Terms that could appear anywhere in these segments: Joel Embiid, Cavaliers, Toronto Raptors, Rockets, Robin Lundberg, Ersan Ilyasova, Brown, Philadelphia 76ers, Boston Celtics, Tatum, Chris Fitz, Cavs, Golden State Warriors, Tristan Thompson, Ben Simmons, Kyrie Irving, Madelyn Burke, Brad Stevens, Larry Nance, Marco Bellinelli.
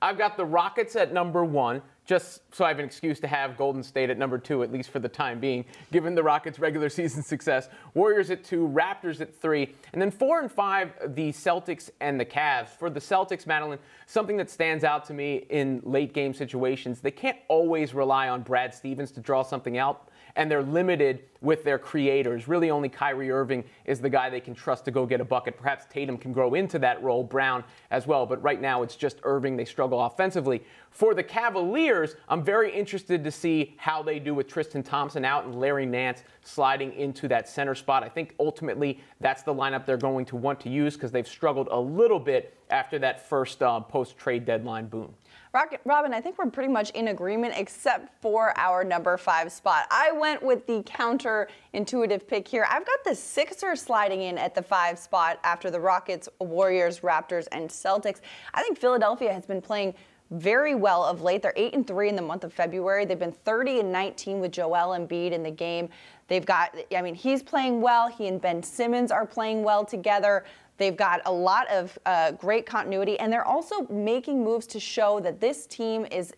I've got the Rockets at #1, just so I have an excuse to have Golden State at #2, at least for the time being, given the Rockets' regular season success. Warriors at 2, Raptors at 3, and then 4 and 5, the Celtics and the Cavs. For the Celtics, Madeline, something that stands out to me in late-game situations, they can't always rely on Brad Stevens to draw something out, and they're limited with their creators. Really only Kyrie Irving is the guy they can trust to go get a bucket. Perhaps Tatum can grow into that role, Brown as well, but right now it's just Irving. They struggle offensively. For the Cavaliers, I'm very interested to see how they do with Tristan Thompson out and Larry Nance sliding into that center spot. I think ultimately that's the lineup they're going to want to use because they've struggled a little bit after that first post-trade deadline boom. Robin, I think we're pretty much in agreement except for our #5 spot. I went with the counterintuitive pick here. I've got the Sixers sliding in at the 5 spot after the Rockets, Warriors, Raptors, and Celtics. I think Philadelphia has been playing very well of late. They're 8-3 in the month of February. They've been 30-19 with Joel Embiid in the game. They've got, I mean, he's playing well. He and Ben Simmons are playing well together. They've got a lot of great continuity, and they're also making moves to show that this team is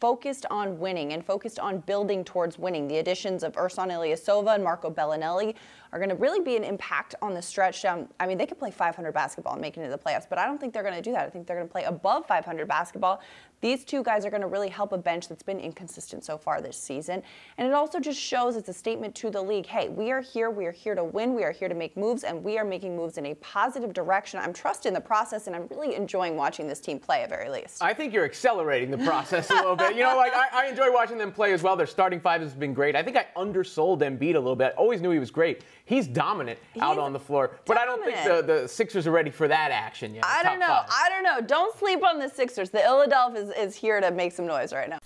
focused on winning and focused on building towards winning. The additions of Ersan Ilyasova and Marco Bellinelli are going to really be an impact on the stretch. I mean, they could play .500 basketball and make it into the playoffs, but I don't think they're going to do that. I think they're going to play above .500 basketball. These two guys are going to really help a bench that's been inconsistent so far this season. And it also just shows, it's a statement to the league, hey, we are here to win, we are here to make moves, and we are making moves in a positive direction. I'm trusting the process, and I'm really enjoying watching this team play at very least. I think you're accelerating the process a little bit. You know, like, I enjoy watching them play as well. Their starting five has been great. I think I undersold Embiid a little bit. I always knew he was great. He's dominant out on the floor. But I don't think the Sixers are ready for that action yet. I don't know. Top five. I don't know. Don't sleep on the Sixers. The Philadelphia is here to make some noise right now.